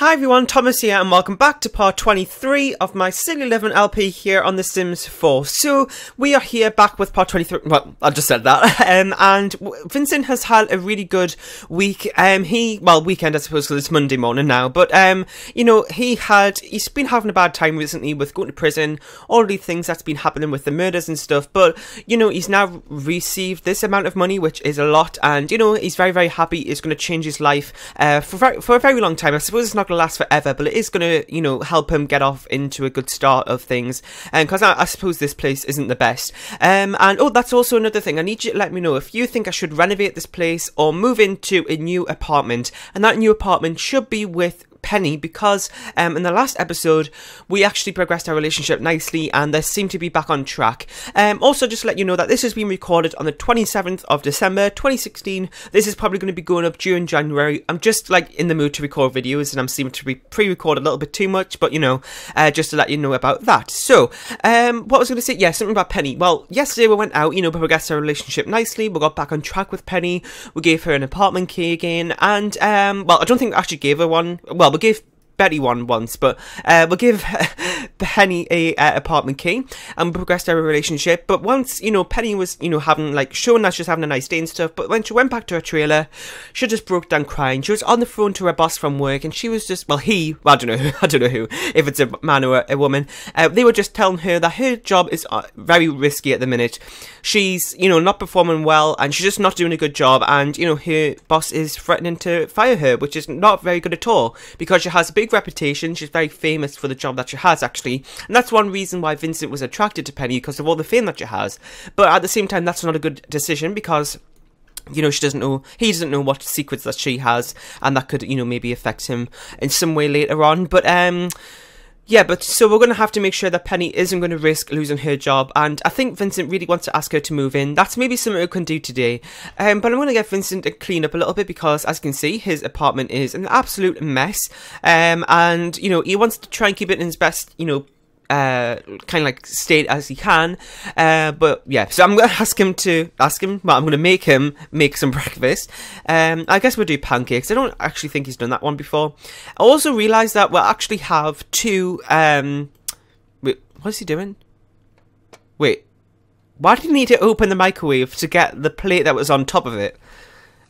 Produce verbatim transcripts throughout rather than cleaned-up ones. Hi everyone, Thomas here and welcome back to part twenty-three of my City Living L P here on The Sims four. So, we are here back with part twenty-three, well, I just said that, um, and Vincent has had a really good week. Um, he, well, weekend I suppose because it's Monday morning now, but, um, you know, he had, he's been having a bad time recently with going to prison, all the things that's been happening with the murders and stuff, but, you know, he's now received this amount of money, which is a lot, and, you know, he's very, very happy. It's going to change his life uh, for, very, for a very long time. I suppose it's not to last forever, but it is going to, you know, help him get off into a good start of things, and um, because I, I suppose this place isn't the best, um and oh, that's also another thing. I need you to let me know if you think I should renovate this place or move into a new apartment, and that new apartment should be with Penny, because um, in the last episode we actually progressed our relationship nicely and they seem to be back on track. Um, also, just to let you know that this has been recorded on the twenty-seventh of December twenty sixteen. This is probably going to be going up during January. I'm just like in the mood to record videos and I'm seeming to be pre-record a little bit too much, but you know, uh, just to let you know about that. So um, what was I going to say? Yeah, something about Penny. Well, yesterday we went out, you know, we progressed our relationship nicely, we got back on track with Penny, we gave her an apartment key again, and um, well, I don't think I actually gave her one. Well, Well, we gave Betty one once, but uh, we'll give Penny a uh, apartment key and progressed our relationship. But once, you know, Penny was, you know, having, like, showing that she was having a nice day and stuff, but when she went back to her trailer, she just broke down crying. She was on the phone to her boss from work, and she was just, well, he, well, I don't know who, I don't know who, if it's a man or a woman, uh, they were just telling her that her job is very risky at the minute. She's, you know, not performing well, and she's just not doing a good job, and, you know, her boss is threatening to fire her, which is not very good at all, because she has a big reputation, she's very famous for the job that she has, actually. And that's one reason why Vincent was attracted to Penny, because of all the fame that she has. But at the same time, that's not a good decision, because, you know, she doesn't know, he doesn't know what secrets that she has, and that could, you know, maybe affect him in some way later on. But, um... yeah, but so we're going to have to make sure that Penny isn't going to risk losing her job, and I think Vincent really wants to ask her to move in. That's maybe something we can do today. Um, but I'm going to get Vincent to clean up a little bit, because as you can see, his apartment is an absolute mess. Um, and, you know, he wants to try and keep it in his best, you know, uh, kind of like state as he can. Uh, but yeah, so I'm going to ask him to, ask him, well, I'm going to make him make some breakfast. Um, I guess we'll do pancakes. I don't actually think he's done that one before. I also realised that we'll actually have two, um, wait, what is he doing? Wait, why did he need to open the microwave to get the plate that was on top of it?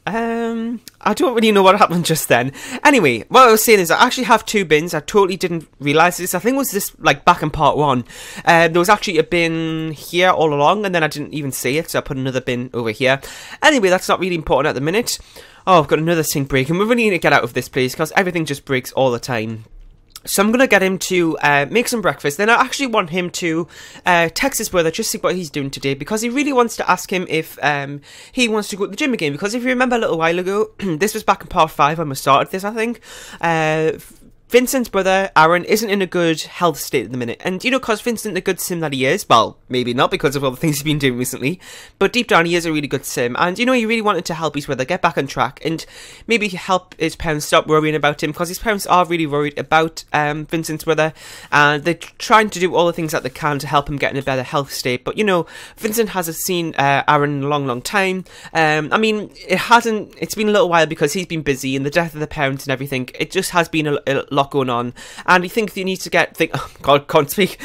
Um, I don't really know what happened just then. Anyway, what I was saying is I actually have two bins. I totally didn't realise this. I think it was this, like, back in part one. Um, there was actually a bin here all along, and then I didn't even see it, so I put another bin over here. Anyway, that's not really important at the minute. Oh, I've got another sink break, and we really need to get out of this place, because everything just breaks all the time. So I'm going to get him to uh, make some breakfast. Then I actually want him to uh, text his brother, just see what he's doing today, because he really wants to ask him if um, he wants to go to the gym again. Because if you remember a little while ago, this was back in part five when we started this, I think. Uh, Vincent's brother, Aaron, isn't in a good health state at the minute. And, you know, because Vincent, the good sim that he is, well, maybe not because of all the things he's been doing recently, but deep down he is a really good sim. And, you know, he really wanted to help his brother get back on track and maybe help his parents stop worrying about him, because his parents are really worried about um, Vincent's brother. And they're trying to do all the things that they can to help him get in a better health state. But, you know, Vincent hasn't seen uh, Aaron in a long, long time. Um, I mean, it hasn't, it's been a little while because he's been busy and the death of the parents and everything. It just has been a, a lot going on, and he thinks he needs to get think oh god can't speak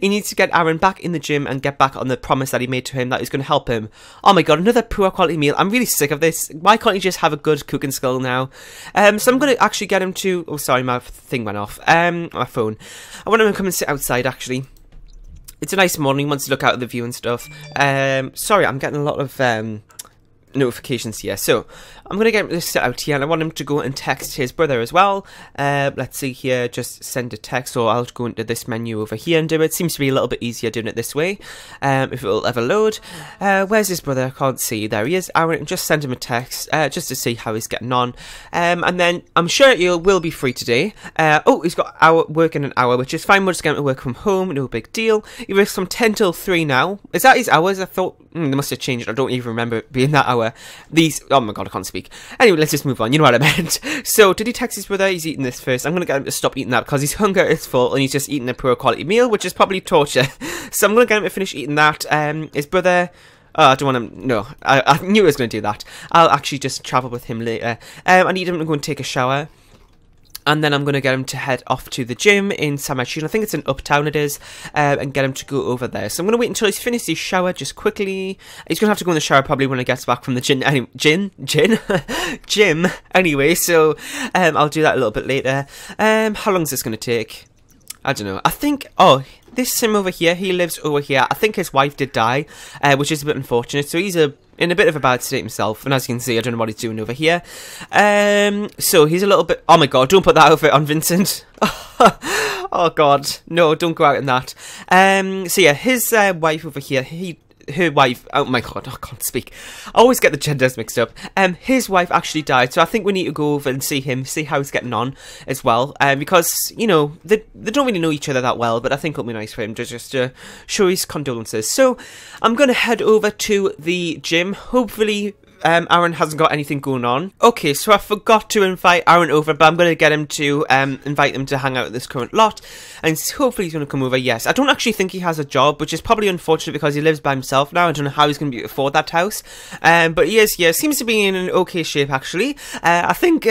he needs to get Aaron back in the gym and get back on the promise that he made to him that he's going to help him. Oh my god, another poor quality meal. I'm really sick of this. Why can't he just have a good cooking skill now? Um so I'm going to actually get him to, oh sorry, my thing went off, um my phone. I want him to come and sit outside. Actually, it's a nice morning, wants to look out at the view and stuff. Um sorry, I'm getting a lot of um notifications here, so I'm gonna get this out here, and I want him to go and text his brother as well. Uh, let's see here, just send a text, or I'll go into this menu over here and do it. Seems to be a little bit easier doing it this way. Um, if it'll ever load. Uh, where's his brother? I can't see. There he is. Aaron, just send him a text, uh, just to see how he's getting on. Um, and then I'm sure you will be free today. Uh, oh, he's got hour work in an hour, which is fine. We're just going to work from home, no big deal. He works from ten till three now. Is that his hours? I thought mm, they must have changed. I don't even remember it being that hour. These, oh my god, I can't speak. Anyway, let's just move on. You know what I meant. So, did he text his brother? He's eating this first. I'm going to get him to stop eating that, because his hunger is full and he's just eating a poor quality meal, which is probably torture. So, I'm going to get him to finish eating that. Um, his brother... Oh, I don't want him... No, I, I knew I was going to do that. I'll actually just travel with him later. Um, I need him to go and take a shower. And then I'm going to get him to head off to the gym in San Myshuno. I think it's in Uptown it is. Uh, and get him to go over there. So I'm going to wait until he's finished his shower just quickly. He's going to have to go in the shower probably when he gets back from the gym. Any gym? Gym? Gym. Anyway, so um, I'll do that a little bit later. Um, how long is this going to take? I don't know. I think... Oh... This sim over here, he lives over here. I think his wife did die, uh, which is a bit unfortunate. So he's a in a bit of a bad state himself. And as you can see, I don't know what he's doing over here. Um, so he's a little bit... Oh my god, don't put that outfit on, Vincent. Oh god, no, don't go out in that. Um, so yeah, his uh, wife over here, he... her wife, oh my god, I can't speak. I always get the genders mixed up. Um, his wife actually died, so I think we need to go over and see him, see how he's getting on as well. Um, because, you know, they, they don't really know each other that well, but I think it'll be nice for him to just uh, show his condolences. So, I'm going to head over to the gym, hopefully... Um, Aaron hasn't got anything going on. Okay, so I forgot to invite Aaron over, but I'm going to get him to um, invite him to hang out at this current lot, and hopefully he's going to come over. Yes, I don't actually think he has a job, which is probably unfortunate because he lives by himself now. I don't know how he's going to be able to afford that house, um, but he is, yeah, seems to be in an okay shape, actually. Uh, I think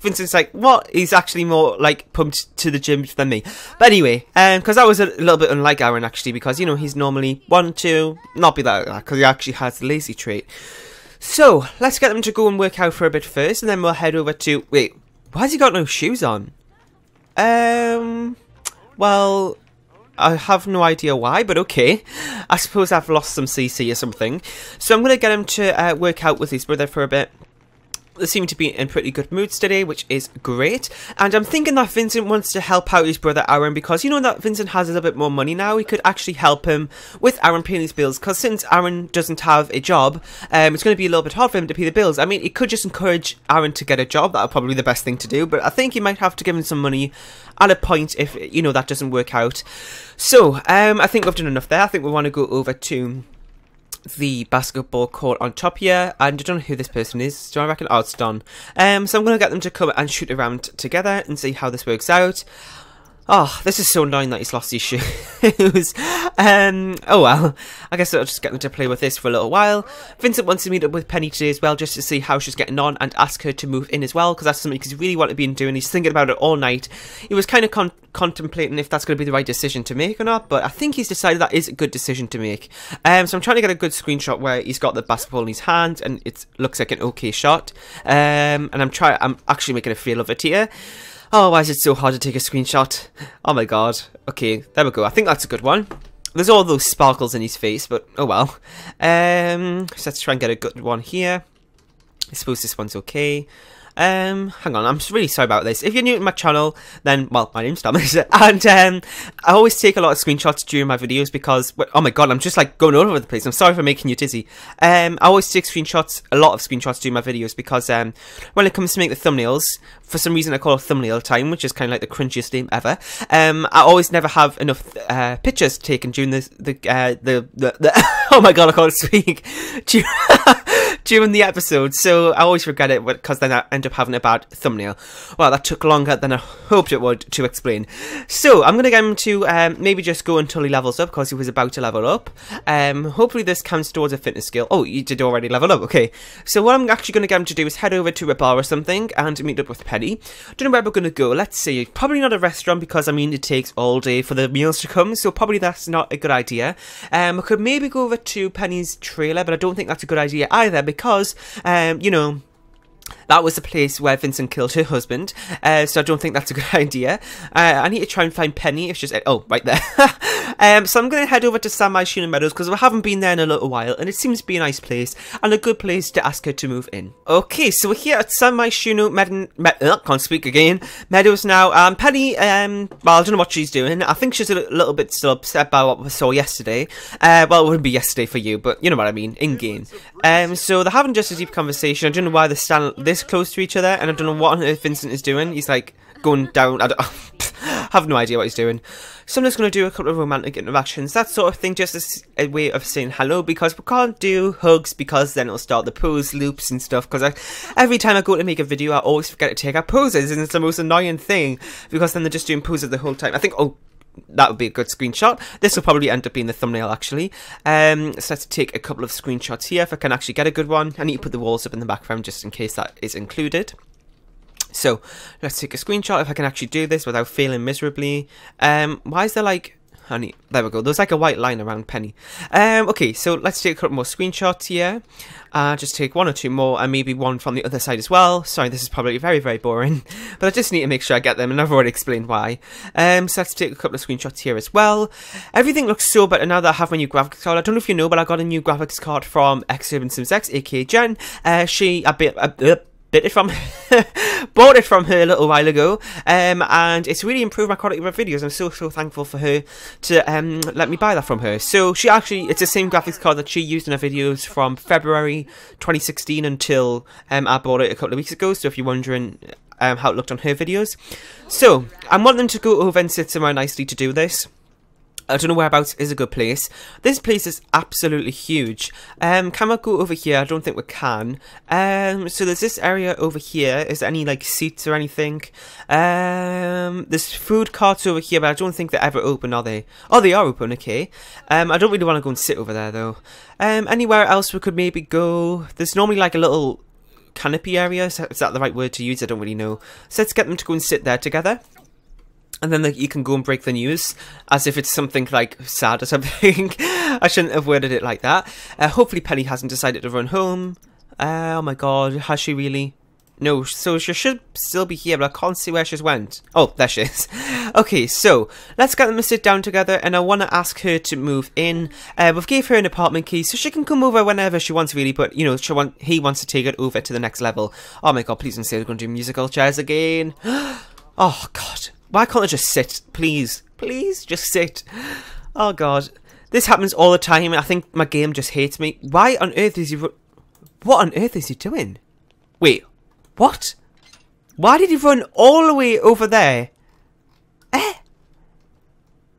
Vincent's like, what? He's actually more, like, pumped to the gym than me. But anyway, because um, I was a little bit unlike Aaron, actually, because, you know, he's normally one, two, not be that, because he actually has the lazy trait. So, let's get them to go and work out for a bit first, and then we'll head over to... Wait, why has he got no shoes on? Um, well, I have no idea why, but okay. I suppose I've lost some C C or something. So I'm going to get him to uh, work out with his brother for a bit. They seem to be in pretty good moods today, which is great. And I'm thinking that Vincent wants to help out his brother Aaron because, you know, that Vincent has a little bit more money now. He could actually help him with Aaron paying his bills because since Aaron doesn't have a job, um, it's going to be a little bit hard for him to pay the bills. I mean, it could just encourage Aaron to get a job. That would probably be the best thing to do. But I think he might have to give him some money at a point if, you know, that doesn't work out. So, um, I think we've done enough there. I think we want to go over to... the basketball court on top here, and I don't know who this person is. Do I reckon? Oh, it's Don. Um, so I'm going to get them to come and shoot around together and see how this works out. Oh, this is so annoying that he's lost his shoes. um, oh well, I guess I'll just get them to play with this for a little while. Vincent wants to meet up with Penny today as well, just to see how she's getting on and ask her to move in as well, because that's something he's really wanted to be doing. He's thinking about it all night. He was kind of con contemplating if that's going to be the right decision to make or not, but I think he's decided that is a good decision to make. Um, so I'm trying to get a good screenshot where he's got the basketball in his hand, and it looks like an okay shot. Um, and I'm trying. I'm actually making a fail of it here. Oh, why is it so hard to take a screenshot? Oh my god. Okay, there we go. I think that's a good one. There's all those sparkles in his face, but oh well. Um, so let's try and get a good one here. I suppose this one's okay. Um, hang on, I'm really sorry about this. If you're new to my channel, then, well, my name's Thomas, and um, I always take a lot of screenshots during my videos because, oh my god, I'm just like going all over the place. I'm sorry for making you dizzy. Um, I always take screenshots, a lot of screenshots during my videos because um, when it comes to make the thumbnails, for some reason I call it thumbnail time, which is kind of like the crunchiest name ever. Um, I always never have enough uh, pictures taken during the, the, uh, the, the, the oh my god, I can't speak, during the episode, so I always regret it because then I end up having a bad thumbnail. Well, that took longer than I hoped it would to explain. So I'm going to get him to um, maybe just go until he levels up because he was about to level up. Um, hopefully this counts towards a fitness skill. Oh, you did already level up. Okay. So what I'm actually going to get him to do is head over to a bar or something and meet up with Penny. Don't know where we're going to go. Let's see. Probably not a restaurant because I mean it takes all day for the meals to come, so probably that's not a good idea. Um, I could maybe go over to Penny's trailer, but I don't think that's a good idea either because, um, you know, that was the place where Vincent killed her husband, uh, so I don't think that's a good idea. Uh, I need to try and find Penny. It's just... Oh, right there. um, so I'm going to head over to San Myshuno Meadows because I haven't been there in a little while, and it seems to be a nice place and a good place to ask her to move in. Okay, so we're here at San Myshuno Med... Med uh, can't speak again. Meadows now. Um, Penny, um, well, I don't know what she's doing. I think she's a little bit still upset by what we saw yesterday. Uh, well, it wouldn't be yesterday for you, but you know what I mean, in-game. Um, so they're having just a deep conversation. I don't know why they're standing... this close to each other, and I don't know what on earth Vincent is doing. He's like going down. I, don't, I have no idea what he's doing. So I'm just going to do a couple of romantic interactions, that sort of thing, just as a way of saying hello, because we can't do hugs because then it'll start the pose loops and stuff, because every time I go to make a video I always forget to take out poses, and it's the most annoying thing because then they're just doing poses the whole time. I think, oh, that would be a good screenshot. This will probably end up being the thumbnail, actually. Um, so let's take a couple of screenshots here if I can actually get a good one. I need to put the walls up in the background just in case that is included. So let's take a screenshot if I can actually do this without failing miserably. Um, why is there like... Honey, there we go. There's like a white line around Penny. Um, okay, so let's take a couple more screenshots here. Uh, just take one or two more, and maybe one from the other side as well. Sorry, this is probably very, very boring, but I just need to make sure I get them, and I've already explained why. Um, so let's take a couple of screenshots here as well. Everything looks so better now that I have my new graphics card. I don't know if you know, but I got a new graphics card from X Urban Sims X, aka Jen. Uh, she a bit. A, uh, Bit it from, bought it from her a little while ago, um, and it's really improved my quality of my videos. I'm so so thankful for her to um, let me buy that from her. So she actually, it's the same graphics card that she used in her videos from February twenty sixteen until um, I bought it a couple of weeks ago. So if you're wondering um, how it looked on her videos, so I want them to go over and sit somewhere nicely to do this. I don't know whereabouts is a good place. This place is absolutely huge. Um, can I go over here? I don't think we can. Um, so there's this area over here. Is there any like seats or anything? Um, there's food carts over here, but I don't think they're ever open, are they? Oh, they are open, okay. Um, I don't really want to go and sit over there though. Um, anywhere else we could maybe go? There's normally like a little canopy area. Is that the right word to use? I don't really know. So let's get them to go and sit there together. And then like, you can go and break the news as if it's something like sad or something. I shouldn't have worded it like that. Uh, hopefully Penny hasn't decided to run home. Uh, oh my god, has she really? No, so she should still be here, but I can't see where she's went. Oh, there she is. Okay, so let's get them to sit down together, and I want to ask her to move in. Uh, we've gave her an apartment key, so she can come over whenever she wants, really. But you know, she want he wants to take it over to the next level. Oh my god, please don't say they're going to do musical chairs again. Oh god. Why can't I just sit? Please, please, just sit. Oh god, this happens all the time. I think my game just hates me. Why on earth is he? What on earth is he doing? Wait, what? Why did he run all the way over there? Eh?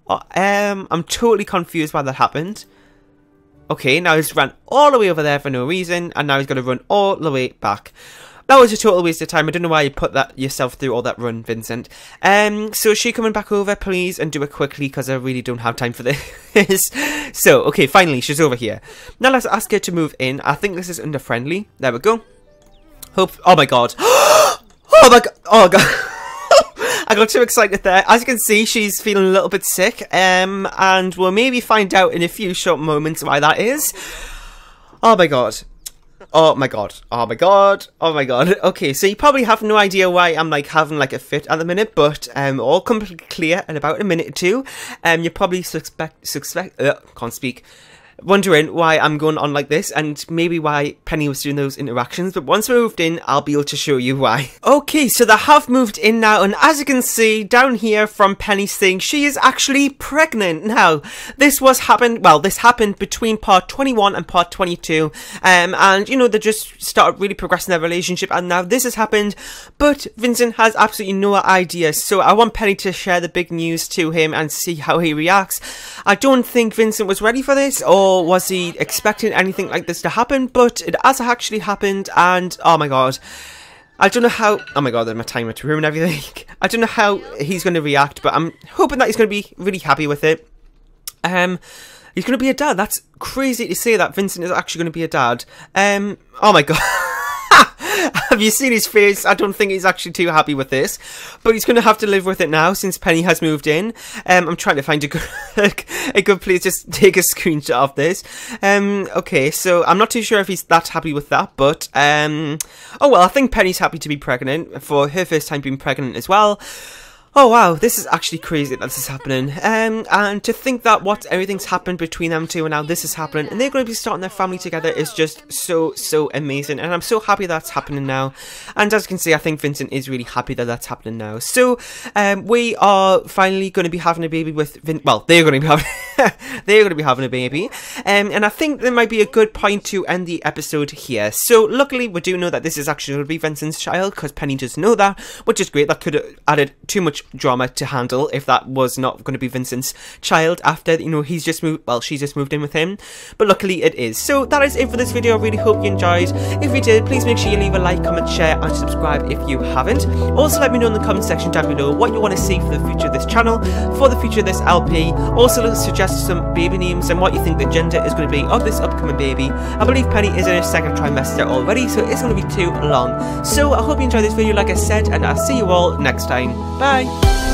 Oh, um, I'm totally confused why that happened. Okay, now he's ran all the way over there for no reason, and now he's gonna run all the way back. That was a total waste of time. I don't know why you put that yourself through all that run, Vincent. Um, so is she coming back over, please? And do it quickly, because I really don't have time for this. So, okay, finally, she's over here. Now let's ask her to move in. I think this is under friendly. There we go. Hope... Oh, my God. Oh, my God. Oh, God. I got too excited there. As you can see, she's feeling a little bit sick. Um, and we'll maybe find out in a few short moments why that is. Oh, my God. Oh my god, oh my god, oh my god. Okay, so you probably have no idea why I'm like having like a fit at the minute, but um, all completely clear in about a minute or two. Um, you probably suspect, suspect, uh, can't speak, wondering why I'm going on like this, and maybe why Penny was doing those interactions, but once we moved in, I'll be able to show you why. Okay, so they have moved in now, and as you can see, down here from Penny's thing, she is actually pregnant now. This was happened, well, this happened between part twenty-one and part twenty-two, um, and, you know, they just started really progressing their relationship, and now this has happened, but Vincent has absolutely no idea, so I want Penny to share the big news to him and see how he reacts. I don't think Vincent was ready for this, or was he expecting anything like this to happen, but it has actually happened, and oh my god, I don't know how, oh my god, my timer to ruin everything. I don't know how he's going to react, but I'm hoping that he's going to be really happy with it. Um, he's going to be a dad. That's crazy to say that Vincent is actually going to be a dad. Um, oh my god. Have you seen his face? I don't think he's actually too happy with this, but he's going to have to live with it now since Penny has moved in. Um, I'm trying to find a good, a good place. Just take a screenshot of this. Um, okay, so I'm not too sure if he's that happy with that, but um, oh well. I think Penny's happy to be pregnant for her first time being pregnant as well. Oh wow, this is actually crazy that this is happening. Um, and to think that what everything's happened between them two and now this is happening and they're going to be starting their family together is just so, so amazing. And I'm so happy that's happening now. And as you can see, I think Vincent is really happy that that's happening now. So, um, we are finally going to be having a baby with Vin- well, they're going to be having, they're going to be having a baby. Um, and I think there might be a good point to end the episode here. So luckily we do know that this is actually going to be Vincent's child because Penny does know that, which is great. That could have added too much much drama to handle if that was not going to be Vincent's child after, you know, he's just moved, well, she's just moved in with him. But luckily it is. So that is it for this video. I really hope you enjoyed. If you did, please make sure you leave a like, comment, share and subscribe if you haven't. Also let me know in the comment section down below what you want to see for the future of this channel, for the future of this L P. Also suggest some baby names and what you think the gender is going to be of this upcoming baby. I believe Penny is in her second trimester already, so it's going to be too long. So I hope you enjoyed this video, like I said, and I'll see you all next time. Bye!